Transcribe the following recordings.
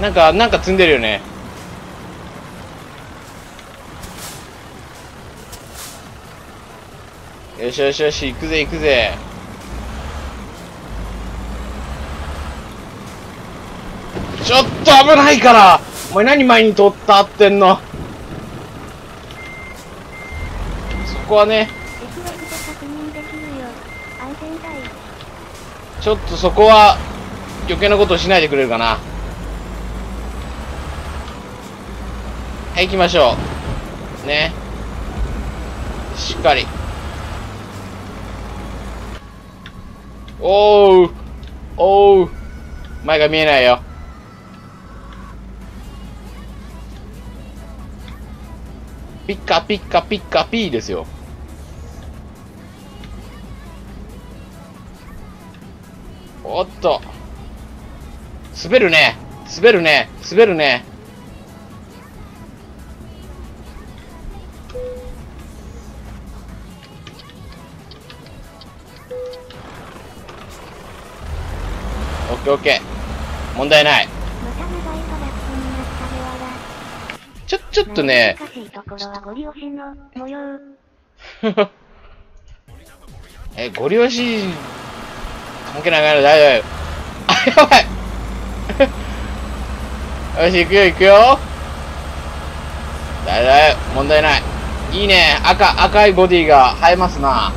なんか積んでるよね。よしよしよし、行くぜ行くぜ。ちょっと危ないから、お前何前に取ったってんの。そこはね、ちょっとそこは余計なことをしないでくれるかな。はい、行きましょうね、しっかり。おうおう、前が見えないよ。ピッカピッカピッカピーですよ。おっと、滑るね滑るね滑るね。オッケーオッケー、問題ない。ちょっとねえ、ご利用し関係ないの、大丈夫。あ、やばいよし、行くよ行くよ、大丈夫問題ない。いいね、赤いボディが映えますな。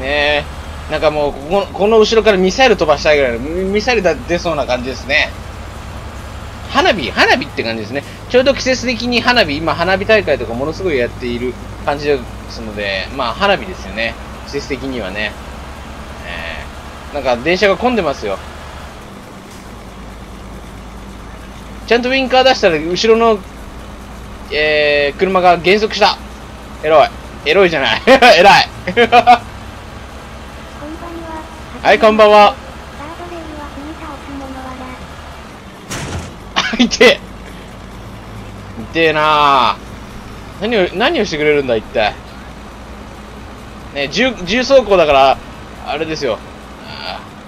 ねえ、なんかもうこの後ろからミサイル飛ばしたいぐらいのミサイルが出そうな感じですね。花火って感じですね。ちょうど季節的に花火、今花火大会とかものすごいやっている感じですので、まあ花火ですよね、季節的にはね。なんか電車が混んでますよ。ちゃんとウィンカー出したら後ろの、車が減速した。エロい、エロいじゃない偉いはい、こんばんは。あ、痛えな。何をしてくれるんだ一体ね。重走行だからあれですよ。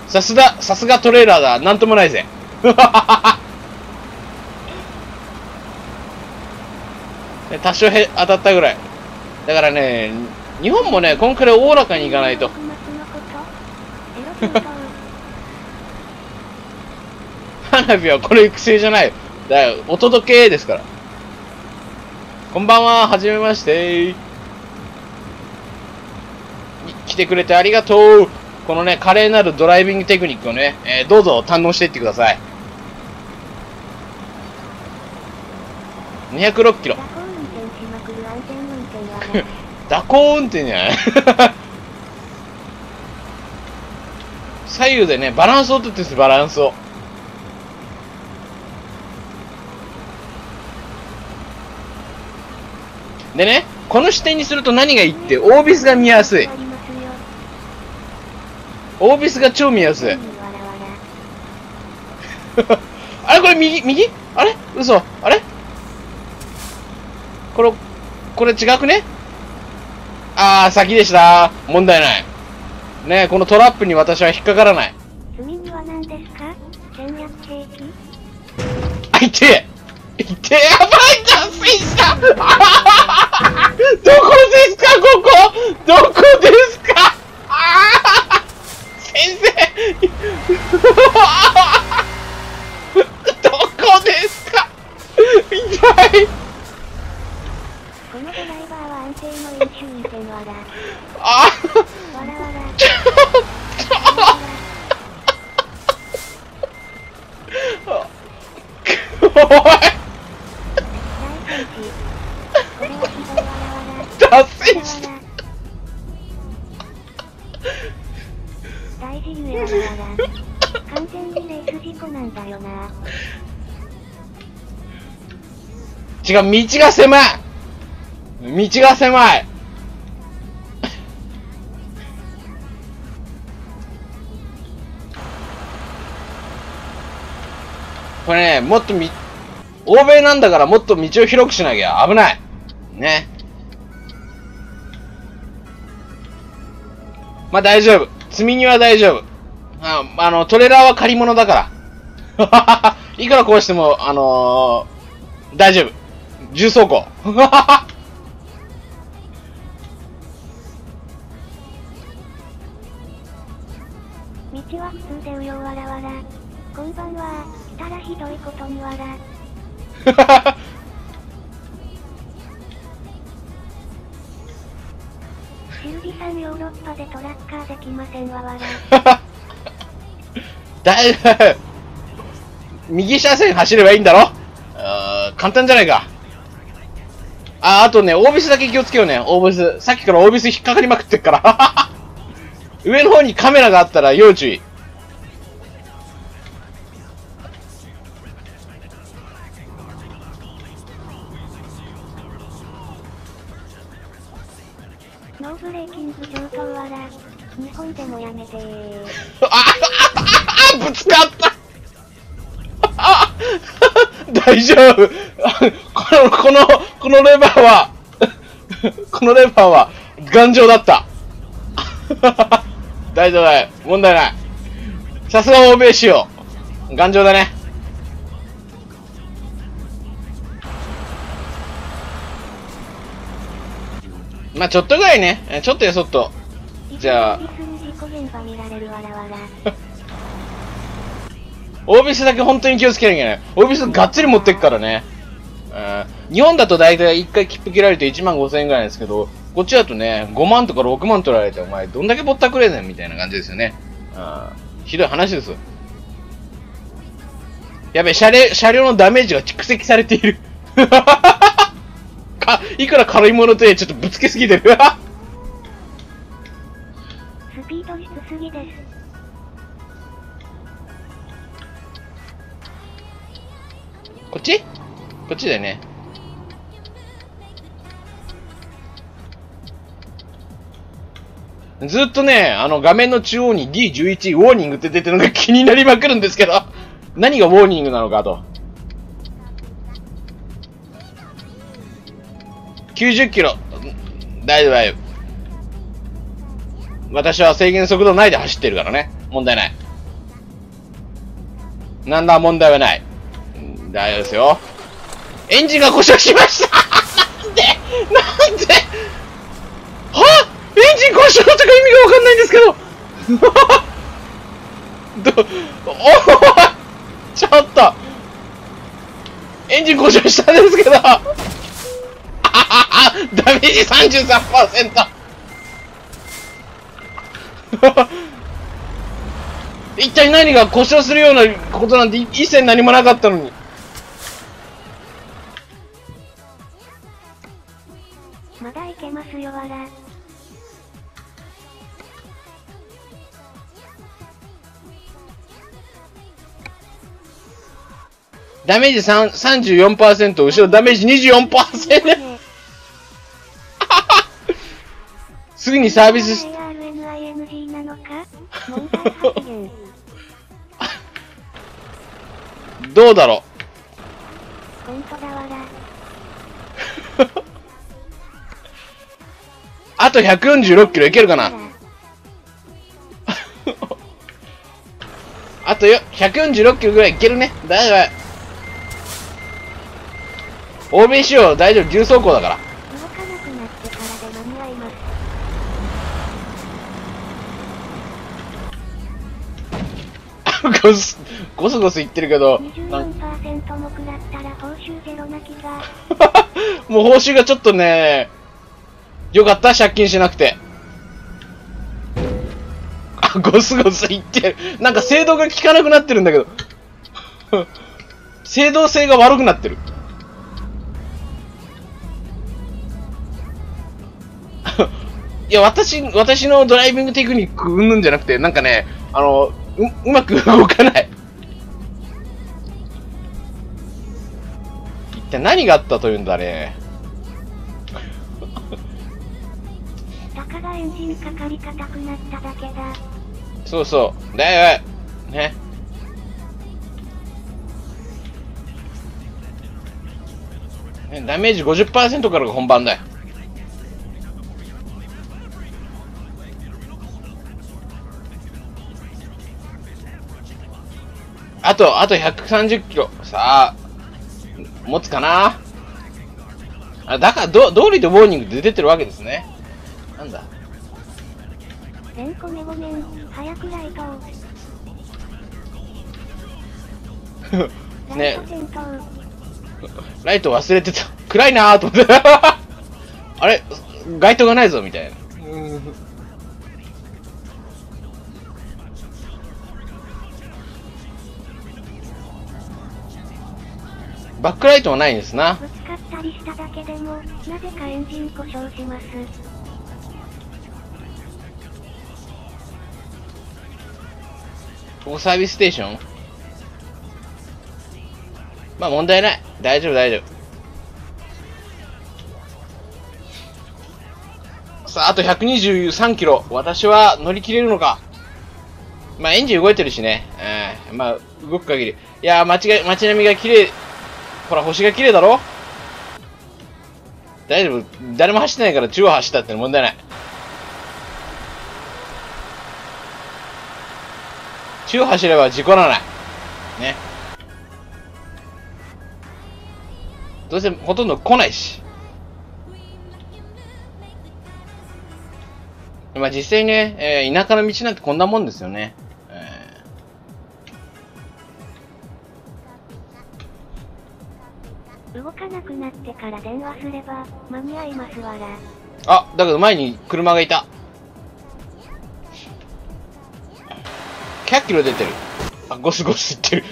さすがトレーラーだ、なんともないぜ多少当たったぐらいだからね。日本もね、こんくらいおおらかにいかないと花火はこれ育成じゃないだよ、お届けですから。こんばんは、はじめまして。来てくれてありがとう。このね、華麗なるドライビングテクニックをね、どうぞ堪能していってください。206キロ蛇行運転じゃない左右でね、バランスを取ってるんです、バランスを。でね、この視点にすると何がいいって、オービスが見やすい。オービスが超見やすいあれ、これ右あれ嘘、あれこれ違くね。ああ、先でした。問題ないね。このトラップに私は引っかからない。罪には何ですか、戦略兵器。あ、痛え痛え、やばいじゃん、水したどこですか、ここどこですか先生どこですか痛い。このドライバーは安定の優秀にせのあら。あおい脱線した大事ゆえ完全にレース事故なんだよな。違う、道が狭いこれね、もっと欧米なんだから、もっと道を広くしなきゃ危ないね。まあ大丈夫。積み荷は大丈夫。トレーラーは借り物だから。いくらこうしても、大丈夫。重装甲。道は普通でうよわらわら。こんばんは。来たらひどいことにわら。シルビさんヨーロッパでトラッカーできませんわわら。だいぶ右車線走ればいいんだろ。簡単じゃないか。あとね、オービスだけ気をつけようね、オービス。さっきからオービス引っかかりまくってっから。上の方にカメラがあったら要注意。ノーブレーキング上等わら。日本でもやめてー。ぶつかった大丈夫このレバーは頑丈だった大丈夫だよ、問題ない。さすが欧米仕様、頑丈だね。まあちょっとぐらいね、ちょっとやそっと。じゃあオービスだけ本当に気をつけなきゃいけない。オービスがっつり持ってくからね。日本だと大体1回切符切られて15,000円ぐらいですけど、こっちだとね、5万とか6万取られて、お前どんだけぼったくれねんみたいな感じですよね。ひどい話です。やべえ、車両のダメージが蓄積されている。いくら軽いものといえちょっとぶつけすぎてる。スピードしすぎです。こっちだよね。ずっとね、画面の中央に D11 ウォーニングって出てるのが気になりまくるんですけど、何がウォーニングなのかと。90キロ。大丈夫、大丈夫。私は制限速度内で走ってるからね。問題ない。なんだ、問題はない。大丈夫ですよ。エンジンが故障しましたなんではエンジン故障とか意味がわかんないんですけどおちょっとエンジン故障したんですけどダメージ 33% 一体何が故障するようなことなんて一切何もなかったのに。まだいけますよわら。ダメージ 34%、後ろダメージ 24%。 すぐにサービスし ARNING なのか問題発言。どうだろう。本当だわら。あと146キロいけるかな。あとよ146キロぐらいいけるね。大丈夫。欧米仕様大丈夫、重走行だから。動かなくなってからで間に合います。ゴスゴス言ってるけど。24% も食らったら報酬ゼロな気が。もう報酬がちょっとね。よかった、借金しなくて。あ、ゴスゴス言ってる。なんか制度が効かなくなってるんだけど。制度性が悪くなってる。いや、私のドライビングテクニックうんぬんじゃなくて、なんかね、うまく動かない。一体何があったというんだね。ただエンジンかかり固くなっただけだ。そうそうだよね。ダメージ 50% からが本番だよ。あと130キロ。さあ、持つかな。あ、だから、道理でウォーニングで出てるわけですね。なんだ。レンコネごめん、早くライトを。ね。ライト忘れてた。暗いなーと思って。あれ、街灯がないぞみたいな。バックライトはないんですな。ぶつかったりしただけでも、なぜかエンジン故障します。ここサービスステーション？まあ問題ない。大丈夫大丈夫。さあ、あと123キロ。私は乗り切れるのか。まあエンジン動いてるしね。まあ動く限り。いやー、街並みが綺麗。ほら、星が綺麗だろ。大丈夫。誰も走ってないから中央走ったって問題ない。中央走れば事故らない。ね。どうせほとんど来ないし。まあ実際ね、田舎の道なんてこんなもんですよね。動かなくなってから電話すれば間に合いますわら。あ、だけど前に車がいた。100キロ出てる。あ、ゴスゴスいってる。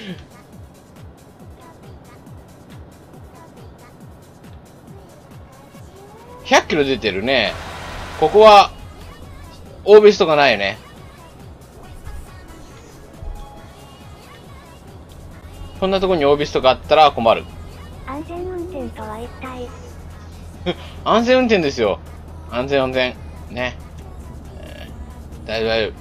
100キロ出てるね。ここはオーベスとかないよね。こんなとこにオーベスとかあったら困る。安全運転とは一体。安全運転ですよ。安全安全。ね。大丈夫大丈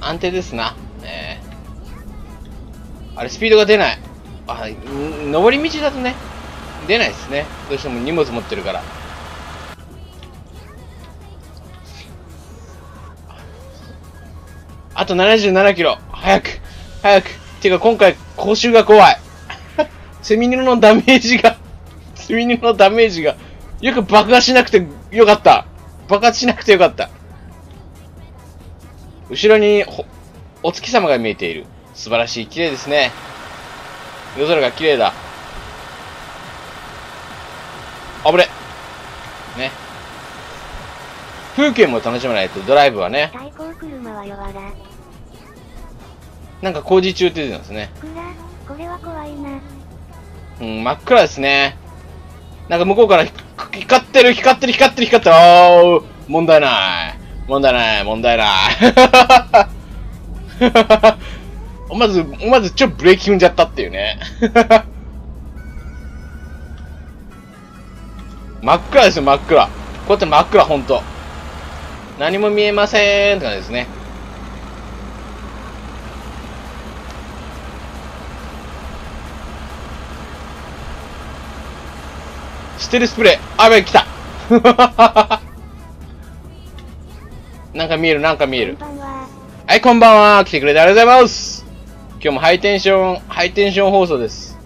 夫。安定ですな。あれ、スピードが出ない。あ、上り道だとね、出ないですね。どうしても荷物持ってるから。あと77キロ。早く、早く。てか今回、口臭が怖い。セミのダメージが、セミのダメージが、よく爆破しなくてよかった。爆発しなくてよかった。後ろにお月様が見えている。素晴らしい。綺麗ですね。夜空が綺麗だ。あぶれ。ね。風景も楽しまないと、ドライブはね。対向車は弱ら。なんか工事中って出てますね。これは怖いな。うん、真っ暗ですね。なんか向こうから光ってる、光ってる、光ってる、光ってる。おー、問題ない。問題ない、問題ない。まずちょっとブレーキ踏んじゃったっていうね。真っ暗ですよ、真っ暗。こうやって真っ暗、ほんと。何も見えませんって感じですね。ステルスプレー。あ、やばい、来た。なんか見える、なんか見える。はい、こんばんは。来てくれてありがとうございます。今日もハイテンション放送です。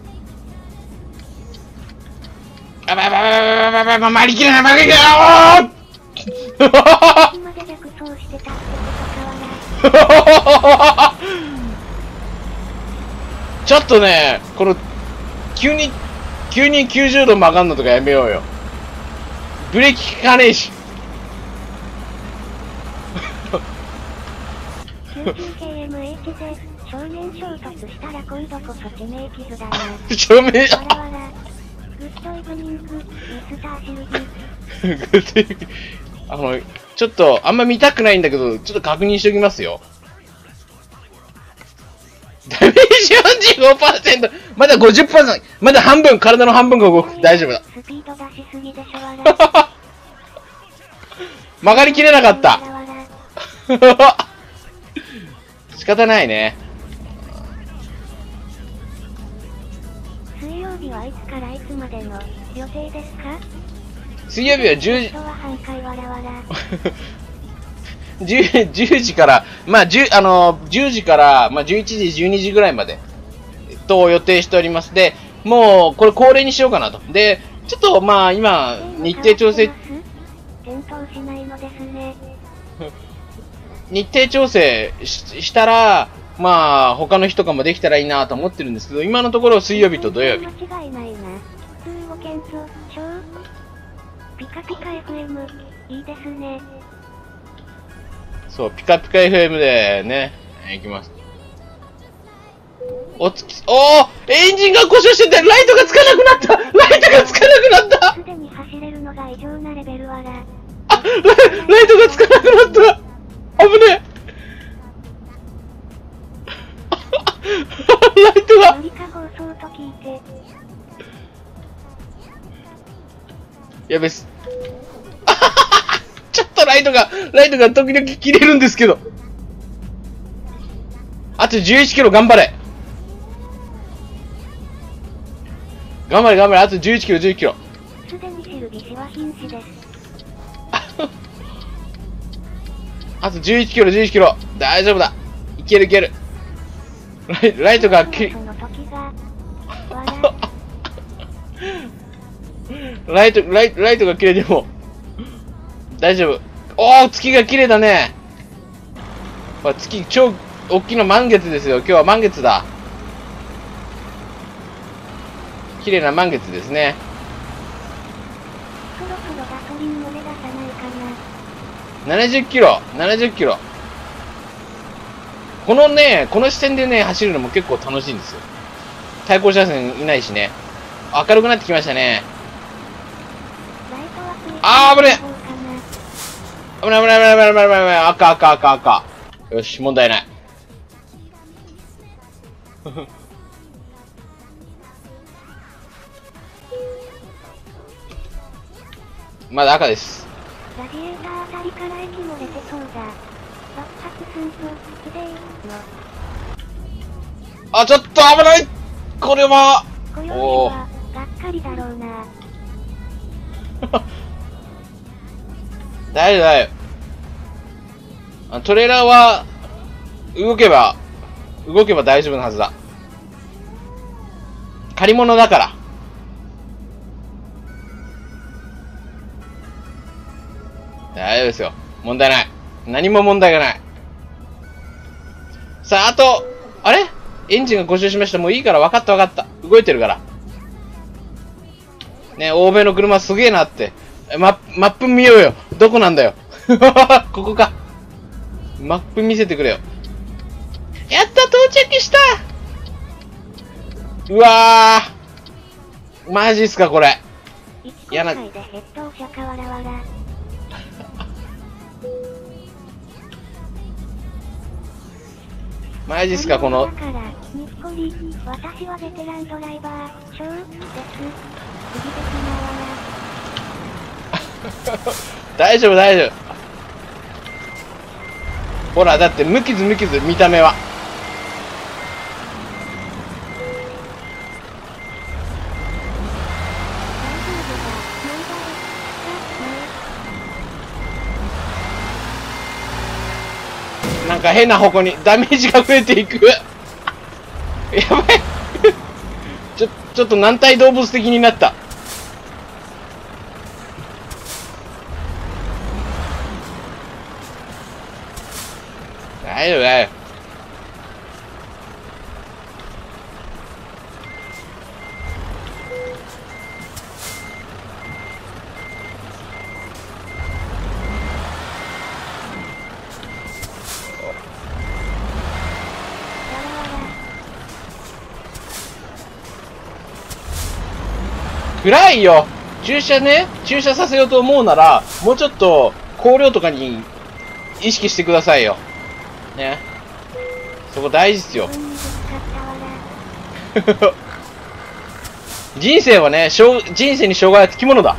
あばばばばばばば、回りきれない、回りきれない。ちょっとね、この、急に90度曲がんのとかやめようよ。ブレーキ効かねえし。99kmh で正面衝突したら今度こそ致命傷だな。正面わらわら。グッドイブニング、ミスターシルビ。グッドイブニング。ちょっと、あんま見たくないんだけど、ちょっと確認しておきますよ。ダメージ 45%！ まだ 50%！ まだ半分、体の半分が動く。大丈夫だ。スピード出しすぎでしょ、笑。曲がりきれなかった。仕方ないね。水曜日はいつからいつまでの予定ですか？水曜日は10時から、まあ10時から、まあ、11時、12時ぐらいまでと予定しております。で、もうこれ恒例にしようかなと。で、ちょっとまあ今、日程調整、したら、まあ他の日とかもできたらいいなと思ってるんですけど、今のところ水曜日と土曜日。ピカピカ FM いいですね。そう、ピカピカ FM でね、行きます。おつき、おー、エンジンが故障してて、ライトがつかなくなった。ライトがつかなくなった。すでに走れるのが異常なレベルわら。あ、ライトがつかなくなった。危ねえ。ライトが。やべっす。ちょっとライトが時々切れるんですけど。あと11キロ頑張れ。頑張れ。あと11キロ。すでにシルビシは瀕死です。あと11キロ。大丈夫だ。いける。ライトが切れ。ライトが切れても大丈夫。おお、月が綺麗だね。月超大きな満月ですよ。今日は満月だ。綺麗な満月ですね。そろそろガソリンも出さないかな。70キロ。このね、この視点でね、走るのも結構楽しいんですよ。対向車線いないしね。明るくなってきましたね。あー、危ねえ。危ない。赤。よし、問題ない。まだ赤です。ラディエーターあたりから液も出てそうだ。爆発寸法きれいの。あ、ちょっと危ない。これは。おお。がっかりだろうな。大丈夫。トレーラーは、動けば大丈夫なはずだ。借り物だから。大丈夫ですよ。問題ない。何も問題がない。さあ、あと、あれ？エンジンが故障しました。もういいから、分かった。動いてるから。ね、欧米の車すげえなって。マップ見ようよ。どこなんだよ。ここか。マップ見せてくれよ。やった、到着した。うわー。マジっすか、これ。嫌な。マジっすか、この。私はベテランドライバー、ショーです。大丈夫。ほら、だって無傷、見た目は。なんか変な方向にダメージが増えていく。やばい。ちょっと軟体動物的になった。大丈夫。暗いよ。駐車させようと思うなら、もうちょっと光量とかに意識してくださいよ。ね、そこ大事っすよ。人生はね、人生に障害はつきものだ。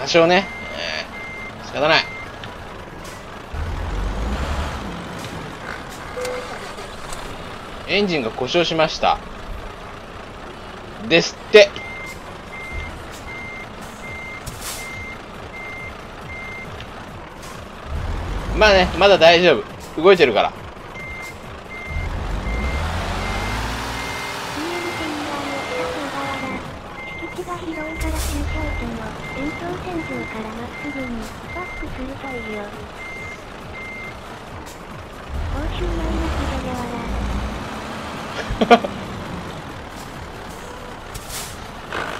多少ね、仕方ない。エンジンが故障しました。ですって。まあね、まだ大丈夫。動いてるから。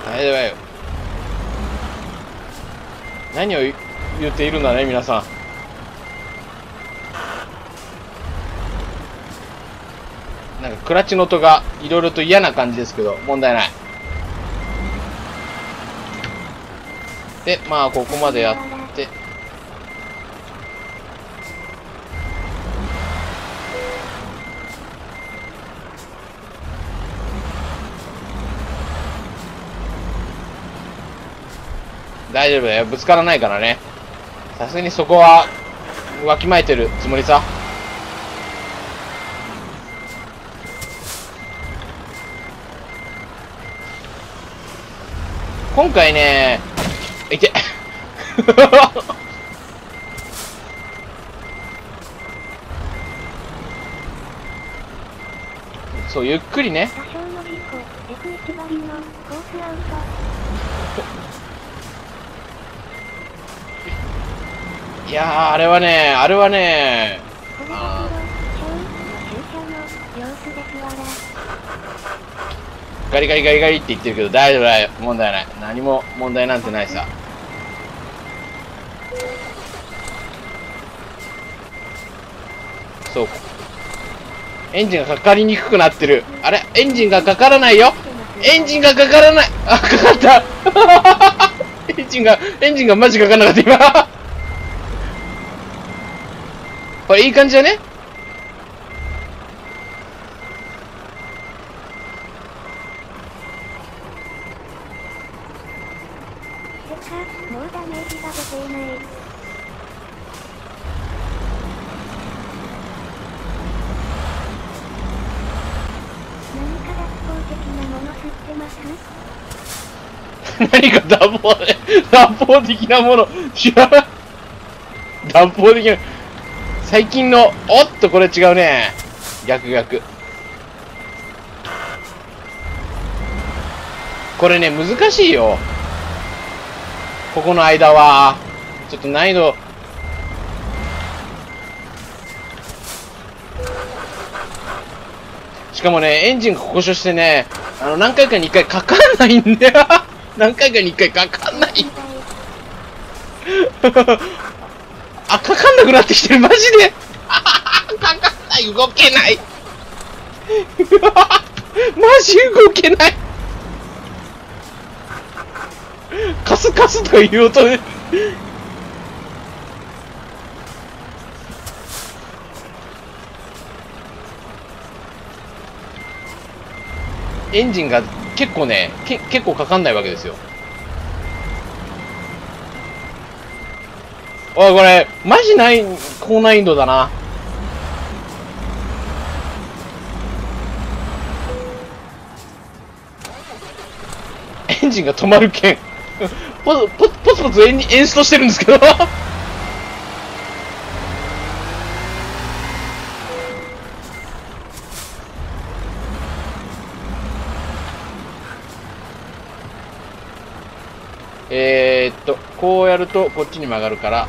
大丈夫よ。何を言っているんだね、皆さん。なんかクラッチの音がいろいろと嫌な感じですけど、問題ない。で、まあここまでやって。大丈夫だよ、ぶつからないからね。さすがにそこはわきまえてるつもりさ。今回ね、いてそう、ゆっくりね。いやー、あれはね、ガリガリガリガリって言ってるけど大丈夫だよ、問題ない。何も問題なんてないさ。そう、エンジンがかかりにくくなってる。あれ、エンジンがかからないよ。エンジンがかからない。あ、かかったエンジンがマジかかんなかった今これいい感じだね。何か脱法的なもの知らない。脱法的な最近の、おっと、これ違うね。逆。これね、難しいよ。ここの間は、ちょっと難易度。しかもね、エンジンが故障してね、何回かに1回かかんないんだよ。何回かに1回かかんない。あ、かかんなくなってきてる、マジで。かかんない、動けない。マジ動けない。カスカスという音で。エンジンが結構ね、結構かかんないわけですよ。おい、これ、マジない、高難易度だな。エンジンが止まる剣。ポツポツエンストしてるんですけど。こうやるとこっちに曲がるから。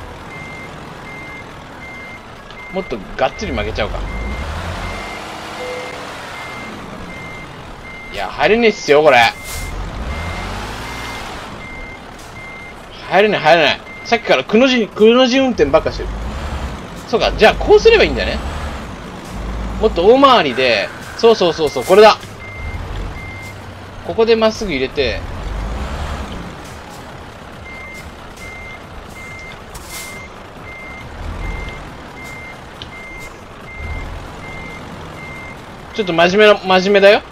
もっとがっつり曲げちゃうか。いや、入れねえっすよ、これ。入れない。さっきからくの字運転ばっかしてる。そうか、じゃあこうすればいいんだね。もっと大回りで、そう、これだ。ここでまっすぐ入れて、ちょっと真面目だよ。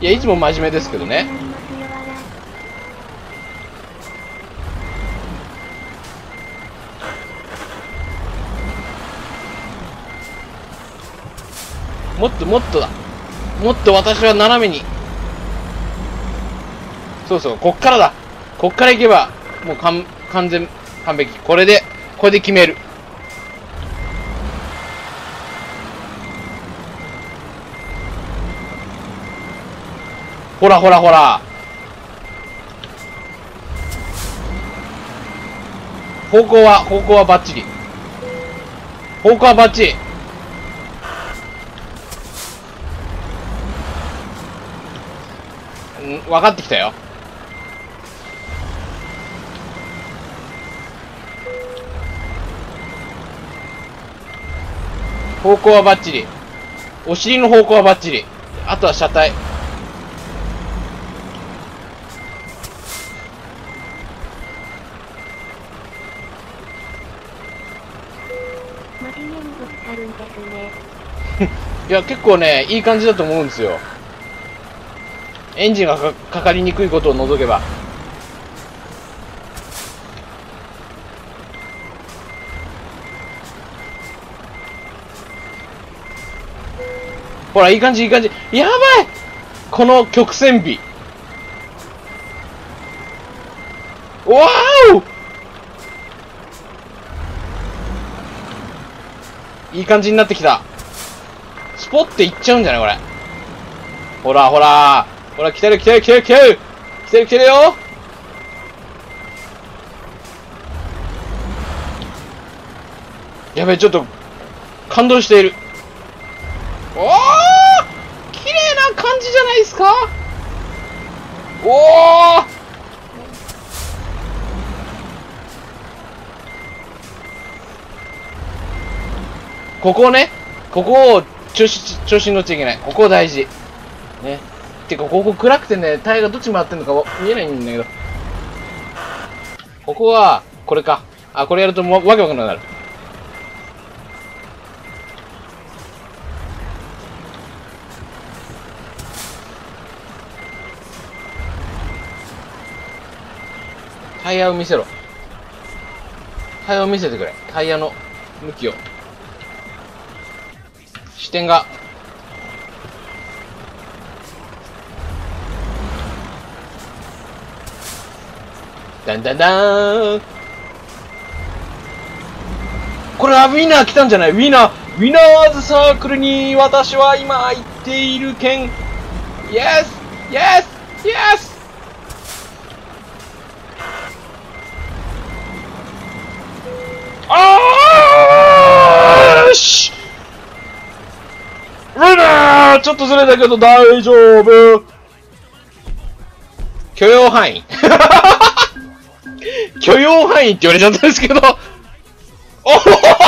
いや、いつも真面目ですけどね。もっとだ。もっと私は斜めに。そう、こっからだ。こっから行けば、もう完全完璧。これで決める。ほらほらほら。方向はバッチリ。方向はバッチリ。分かってきたよ。方向はバッチリ。お尻の方向はバッチリ。あとは車体。いや結構ねいい感じだと思うんですよ。エンジンがかかりにくいことを除けば。ほらいい感じいい感じ。やばい、この曲線美。わお、いい感じになってきた。スポッていっちゃうんじゃないこれ。ほらほらほら、来てる来てる来てる来てる来てる来てるよ。やべえ、ちょっと感動している。おお、綺麗な感じじゃないですか。おお、ここね、ここを調子に乗っちゃいけない。ここ大事ね。てかここ暗くてね、タイヤがどっち回ってんのか見えないんだけど、ここはこれか。あ、これやるともうわけわかんなくなる。タイヤを見せろ。タイヤを見せてくれ。タイヤの向きを。視点が。だんだんだん。これはウィナー来たんじゃない？ウィナー、ウィナーズサークルに私は今行っている件。イエスイエスイエス。よし、ウィナーちょっとずれたけど大丈夫。許容範囲許容範囲って言われちゃったんですけどおお、4300。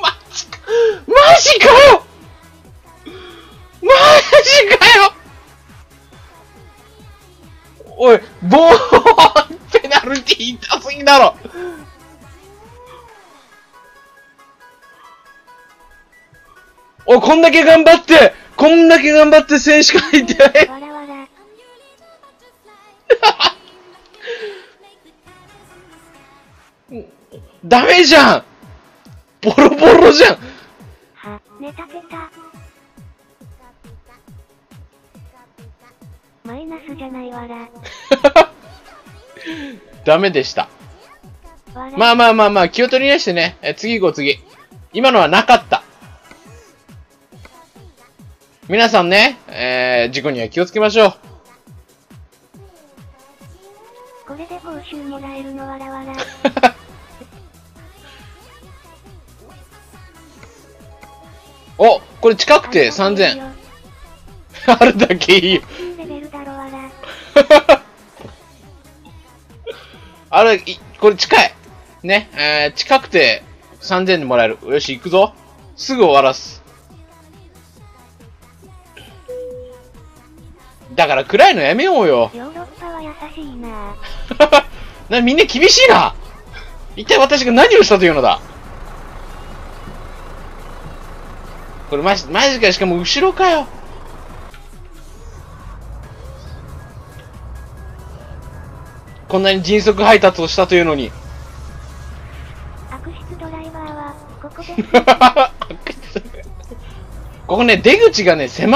マジかよマジかよ。おい、ボーンペナルティ痛すぎだろ。おい、こんだけ頑張って選手書いてないダメじゃん、ボロボロじゃん。ネタペタマイナスじゃないわらダメでした。まあ気を取り直してね。次行こう。次、今のはなかった。皆さんね、事故には気をつけましょう。これで報酬もらえるのわらわらお、これ近くて3000 あるだけいいよあれ、これ近いね、近くて3000でもらえる。よし、行くぞ。すぐ終わらす。だから暗いのやめようよ。ヨーロッパは優しいなみんな厳しいな。一体私が何をしたというのだ。これマジかよ。しかも後ろかよ。こんなに迅速配達をしたというのに。悪質ドライバーはここですここね、出口がね狭い。